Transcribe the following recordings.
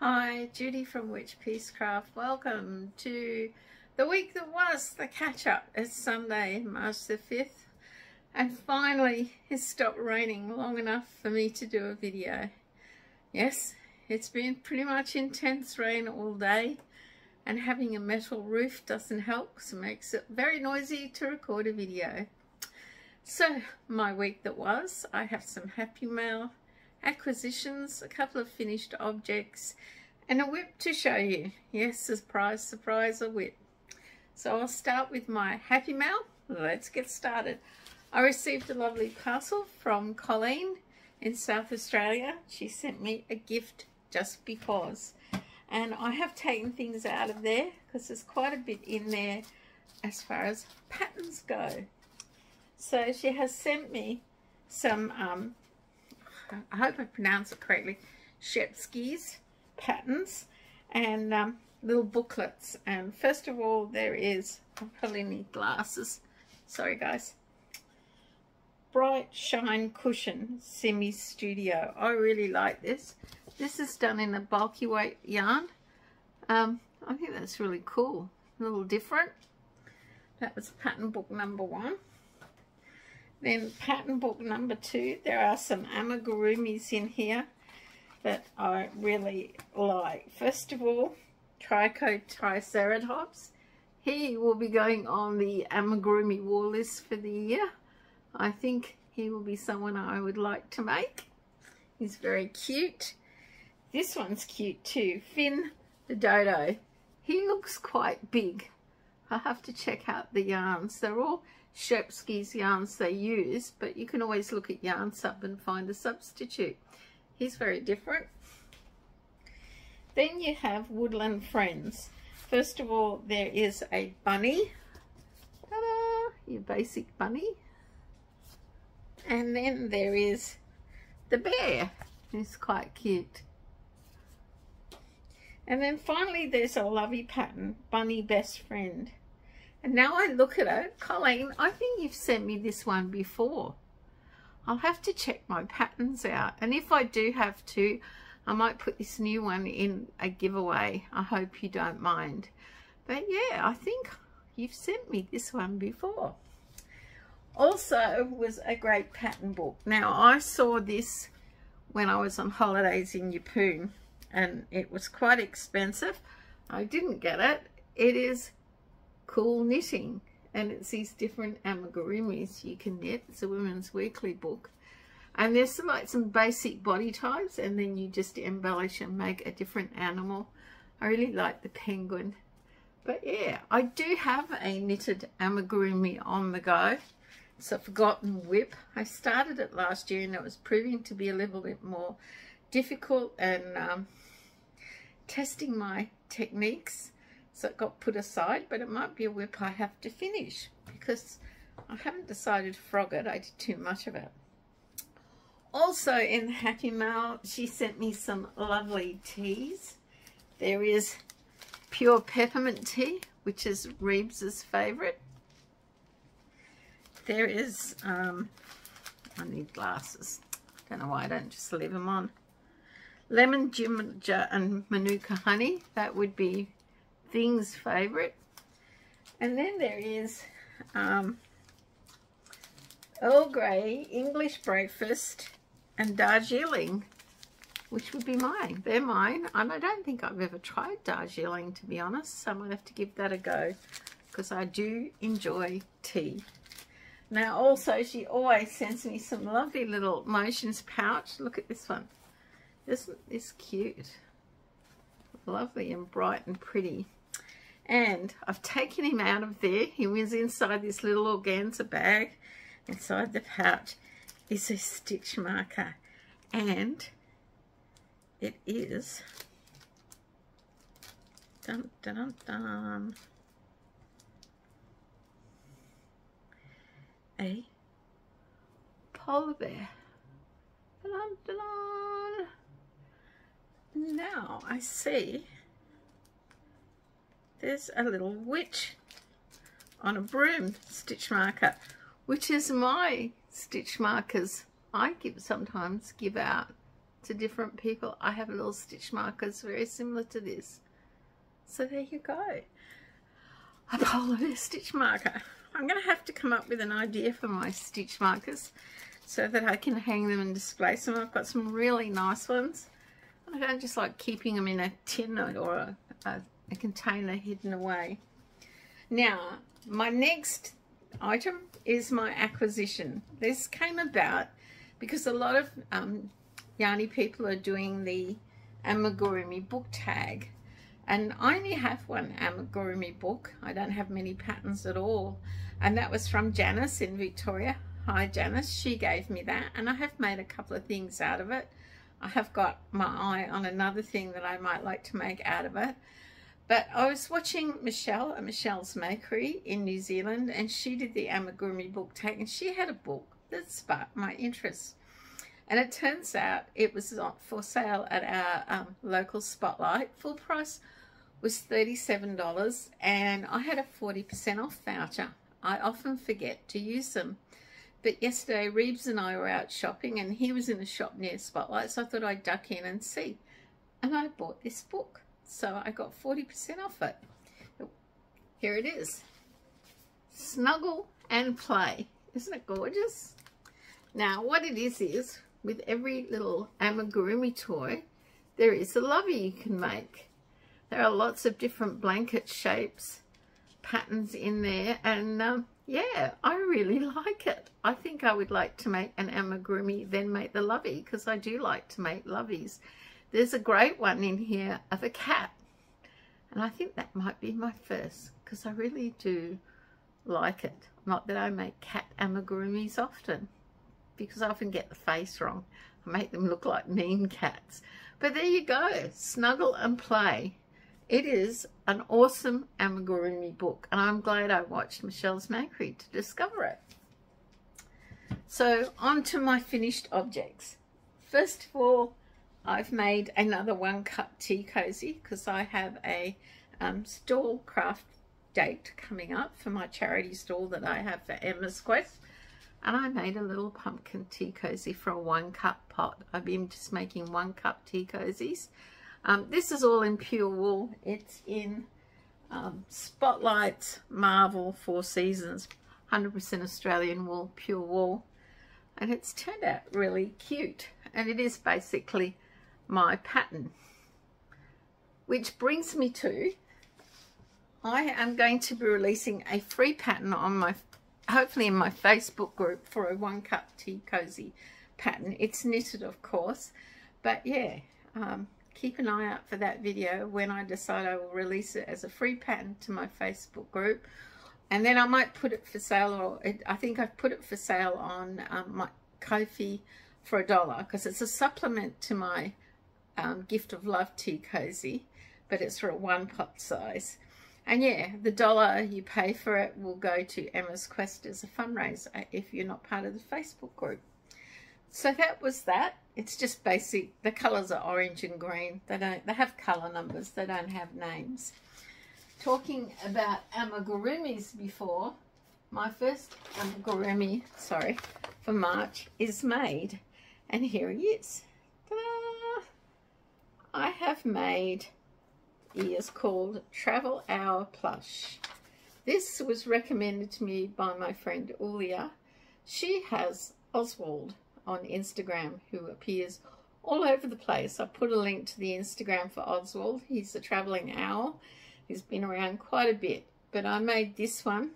Hi, Judy from Witch Peacecraft. Welcome to the week that was the catch-up. It's Sunday, March the 5th, and finally it stopped raining long enough for me to do a video. Yes, it's been pretty much intense rain all day, and having a metal roof doesn't help because it makes it very noisy to record a video. So, my week that was, I have some Happy Mail acquisitions, a couple of finished objects, and a whip to show you. Yes, surprise, surprise, a whip. So I'll start with my Happy Mail. Let's get started. I received a lovely parcel from Colleen in South Australia. She sent me a gift just because. And I have taken things out of there because there's quite a bit in there as far as patterns go. So she has sent me some I hope I pronounce it correctly, Shepsky's patterns and little booklets. And first of all, there is, I probably need glasses, sorry guys, Bright Shine Cushion Semi Studio. I really like this. This is done in a bulky weight yarn. I think that's really cool, a little different. That was pattern book number one. Then pattern book number two, there are some amigurumis in here that I really like. First of all, Trico Triceratops. He will be going on the amigurumi war list for the year. I think he will be someone I would like to make. He's very cute. This one's cute too, Finn the Dodo. He looks quite big. I have to check out the yarns. They're all Shepsky's yarns they use, but you can always look at Yarn Sub and find a substitute. He's very different. Then you have Woodland Friends. First of all, there is a bunny. Ta-da! Your basic bunny. And then there is the bear. He's quite cute. And then finally there's a lovely pattern, Bunny Best Friend. And now I look at it, Colleen, I think you've sent me this one before. I'll have to check my patterns out. And if I do have to, I might put this new one in a giveaway. I hope you don't mind. But yeah, I think you've sent me this one before. Also was a great pattern book. Now I saw this when I was on holidays in Yeppoon and it was quite expensive. I didn't get it. It is Cool Knitting, and it's these different amigurumis you can knit. It's a Women's Weekly book, and there's some, like, some basic body types, and then you just embellish and make a different animal. I really like the penguin. But yeah, I do have a knitted amigurumi on the go. It's a forgotten whip. I started it last year and it was proving to be a little bit more difficult and testing my techniques. So it got put aside, but it might be a whip I have to finish because I haven't decided to frog it. I did too much of it. Also in the Happy Mail, she sent me some lovely teas. There is pure peppermint tea, which is Reeves' favourite. There is, I need glasses. Don't know why I don't just leave them on. Lemon ginger and manuka honey. That would be Thing's favorite. And then there is Earl Grey English breakfast and Darjeeling, which would be mine. They're mine, and I don't think I've ever tried Darjeeling, to be honest, so I might have to give that a go because I do enjoy tea. Now also she always sends me some lovely little motions pouch. Look at this one. Isn't this cute? Lovely and bright and pretty. And I've taken him out of there. He was inside this little organza bag. Inside the pouch is a stitch marker. And it is... Dun, dun, dun, dun. A polar bear. Dun, dun, dun, dun. Now I see there's a little witch on a broom stitch marker, which is my stitch markers I sometimes give out to different people. I have little stitch markers very similar to this. So there you go. A polar stitch marker. I'm going to have to come up with an idea for my stitch markers so that I can hang them and display some. I've got some really nice ones. I don't just like keeping them in a tin or a container hidden away. Now, my next item is my acquisition. This came about because a lot of yarny people are doing the amigurumi book tag. And I only have one amigurumi book. I don't have many patterns at all. And that was from Janice in Victoria. Hi Janice, she gave me that. And I have made a couple of things out of it. I have got my eye on another thing that I might like to make out of it. But I was watching Michelle at Michelle's Makery in New Zealand, and she did the amigurumi book tag, and she had a book that sparked my interest. And it turns out it was for sale at our local Spotlight. Full price was $37, and I had a 40% off voucher. I often forget to use them. But yesterday, Reeves and I were out shopping, and he was in a shop near Spotlight, so I thought I'd duck in and see. And I bought this book, so I got 40% off it. Here it is. Snuggle and Play. Isn't it gorgeous? Now, what it is with every little amigurumi toy, there is a lovey you can make. There are lots of different blanket shapes, patterns in there, and yeah, I really like it. I think I would like to make an amigurumi, then make the lovey, because I do like to make loveys. There's a great one in here of a cat, and I think that might be my first, because I really do like it. Not that I make cat amigurumis often, because I often get the face wrong. I make them look like mean cats. But there you go, Snuggle and Play. It is an awesome amigurumi book, and I'm glad I watched Michelle's Makery to discover it. So on to my finished objects. First of all, I've made another one-cup tea cozy because I have a stall craft date coming up for my charity stall that I have for Emma's Quest, and I made a little pumpkin tea cozy for a one-cup pot. I've been just making one-cup tea cozies. This is all in pure wool. It's in Spotlight's Marvel Four Seasons, 100% Australian wool, pure wool. And it's turned out really cute. And it is basically my pattern. Which brings me to, I am going to be releasing a free pattern on my, hopefully in my Facebook group, for a one-cup tea cozy pattern. It's knitted, of course. But yeah, keep an eye out for that video when I decide I will release it as a free pattern to my Facebook group. And then I might put it for sale, or I think I've put it for sale on my Ko-fi for $1, because it's a supplement to my Gift of Love Tea Cozy, but it's for a one-pot size. And yeah, the $1 you pay for it will go to Emma's Quest as a fundraiser if you're not part of the Facebook group. So that was that. It's just basic. The colours are orange and green. They have colour numbers. They don't have names. Talking about amigurumis before, my first amigurumi, sorry, for March is made. And here he is. Ta-da! I have made, he is called Travel Owl Plush. This was recommended to me by my friend Ulia. She has Oswald on Instagram, who appears all over the place. I put a link to the Instagram for Oswald. He's a traveling owl. He's been around quite a bit. But I made this one.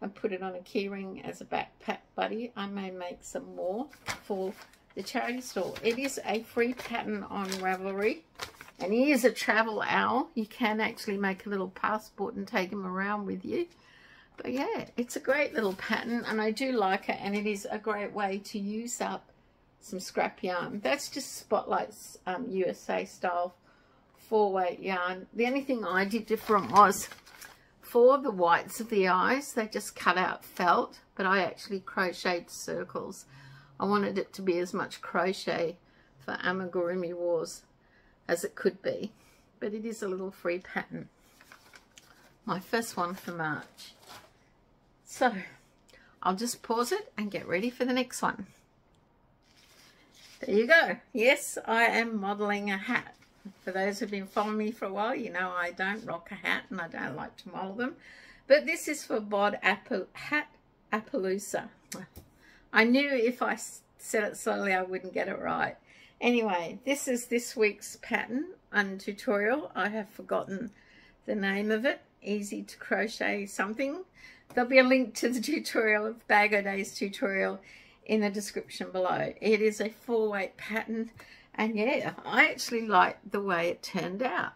I put it on a keyring as a backpack buddy. I may make some more for the charity store. It is a free pattern on Ravelry. And he is a travel owl. You can actually make a little passport and take him around with you. But yeah, it's a great little pattern, and I do like it, and it is a great way to use up some scrap yarn. That's just Spotlight's USA style 4-weight yarn. The only thing I did different was for the whites of the eyes, they just cut out felt, but I actually crocheted circles. I wanted it to be as much crochet for amigurumi wars as it could be, but it is a little free pattern. My first one for March. So, I'll just pause it and get ready for the next one. There you go. Yes, I am modelling a hat. For those who've been following me for a while, you know I don't rock a hat and I don't like to model them. But this is for Bodhatapalooza. I knew if I said it slowly I wouldn't get it right. Anyway, this is this week's pattern and tutorial. I have forgotten the name of it. Easy to crochet something. There'll be a link to the tutorial of Bag O Days tutorial in the description below. It is a 4-weight pattern, and yeah, I actually like the way it turned out.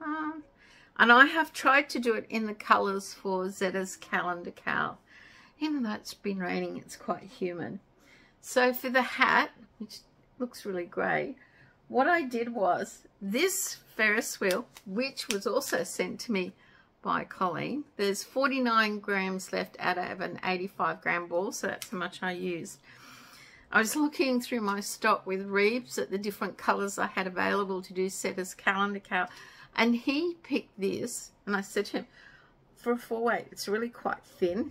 And I have tried to do it in the colours for Zeta's Calendar Cow. Even though it's been raining, it's quite humid. So for the hat, which looks really grey, what I did was this Ferris wheel, which was also sent to me by Colleen. There's 49 grams left out of an 85 gram ball, so that's how much I used. I was looking through my stock with Reeves at the different colours I had available to do Zeta's Calendar Cow, and he picked this, and I said to him, for a 4-weight, it's really quite thin.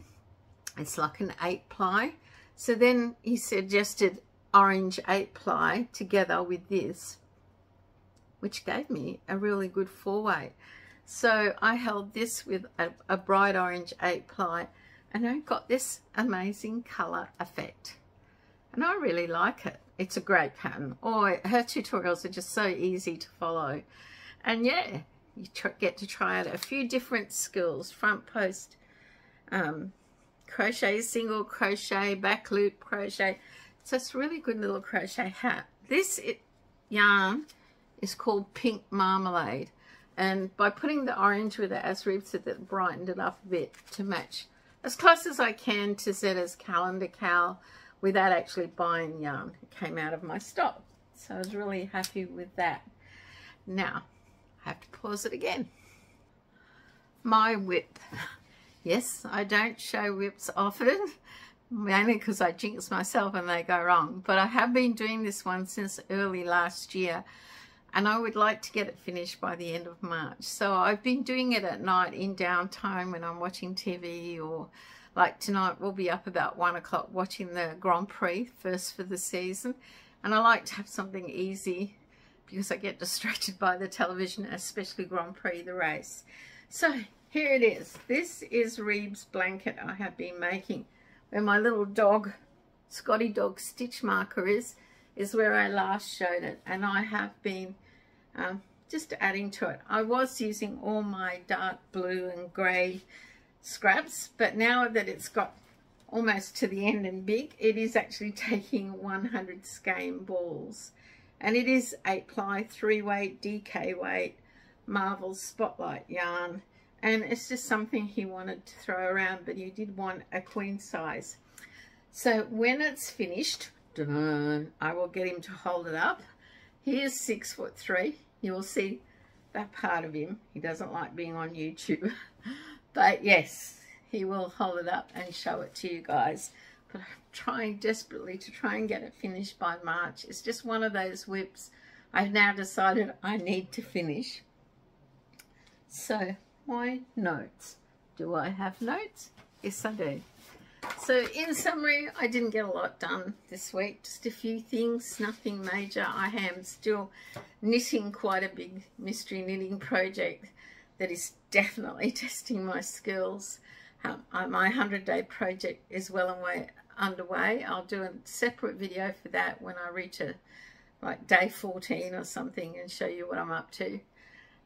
It's like an 8-ply. So then he suggested orange 8-ply together with this, which gave me a really good 4-weight. So I held this with a bright orange 8-ply, and I got this amazing colour effect. And I really like it. It's a great pattern. Her tutorials are just so easy to follow. And yeah, you get to try out a few different skills. Front post crochet, single crochet, back loop crochet. So it's a really good little crochet hat. This yarn is called Pink Marmalade. And by putting the orange with it, as Reeves said, that brightened it up a bit to match as close as I can to Zeta's Calendar Cow without actually buying yarn. It came out of my stock. So I was really happy with that. Now, I have to pause it again. My whip. Yes, I don't show whips often, mainly because I jinx myself and they go wrong. But I have been doing this one since early last year, and I would like to get it finished by the end of March. So I've been doing it at night in downtime when I'm watching TV, or like tonight we'll be up about 1 o'clock watching the Grand Prix, first for the season. And I like to have something easy because I get distracted by the television, especially Grand Prix, the race. So here it is. This is Reeb's Blanket I have been making, where my little dog, Scotty Dog Stitch Marker is where I last showed it. And I have been just adding to it. I was using all my dark blue and grey scraps, but now that it's got almost to the end and big, it is actually taking 100 skein balls. And it is 8-ply, 3-weight, DK weight, Marvel Spotlight yarn. And it's just something he wanted to throw around, but you did want a queen size. So when it's finished, I will get him to hold it up. He is 6'3". You will see that part of him. He doesn't like being on YouTube. But yes, he will hold it up and show it to you guys. But I'm trying desperately to try and get it finished by March. It's just one of those whips I've now decided I need to finish. So my notes. Do I have notes? Yes, I do. So in summary, I didn't get a lot done this week. Just a few things, nothing major. I am still knitting quite a big mystery knitting project that is definitely testing my skills. My 100-day project is underway. I'll do a separate video for that when I reach like day 14 or something and show you what I'm up to.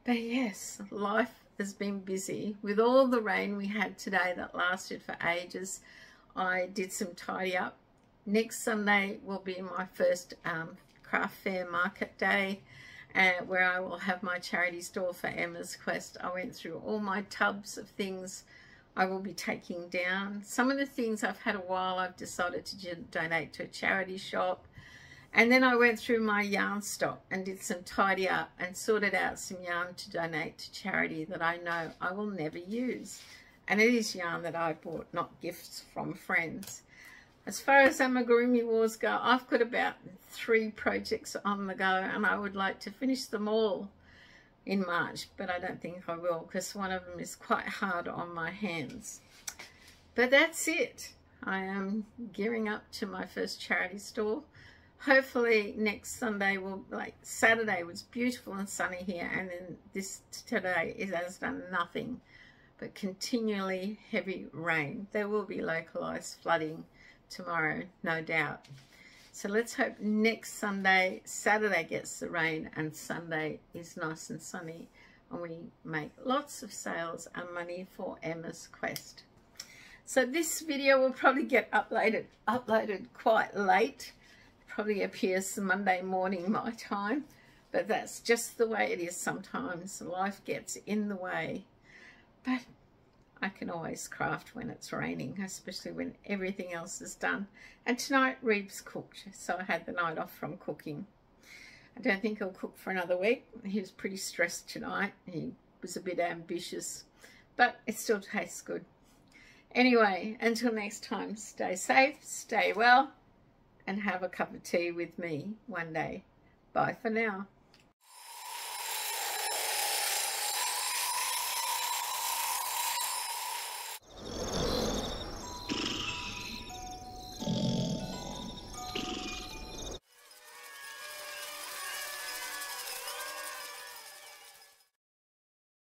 But yes, life has been busy. With all the rain we had today that lasted for ages, I did some tidy up. Next Sunday will be my first craft fair market day, where I will have my charity store for Emma's Quest. I went through all my tubs of things I will be taking down. Some of the things I've had a while, I've decided to donate to a charity shop. And then I went through my yarn stock and did some tidy up and sorted out some yarn to donate to charity that I know I will never use. And it is yarn that I bought, not gifts from friends. As far as amigurumi wars go, I've got about 3 projects on the go, and I would like to finish them all in March, but I don't think I will because one of them is quite hard on my hands. But that's it. I am gearing up to my first charity store. hopefully next Sunday will, like Saturday was beautiful and sunny here, and then this today has done nothing but continually heavy rain. There will be localized flooding tomorrow, no doubt. So let's hope next Sunday, Saturday gets the rain and Sunday is nice and sunny, and we make lots of sales and money for Emma's Quest. So this video will probably get uploaded quite late. Probably appears Monday morning my time, but that's just the way it is sometimes. Life gets in the way. But I can always craft when it's raining, especially when everything else is done. And tonight Reeves cooked, so I had the night off from cooking. I don't think he'll cook for another week. He was pretty stressed tonight. He was a bit ambitious, but it still tastes good. Anyway, until next time, stay safe, stay well, and have a cup of tea with me one day. Bye for now.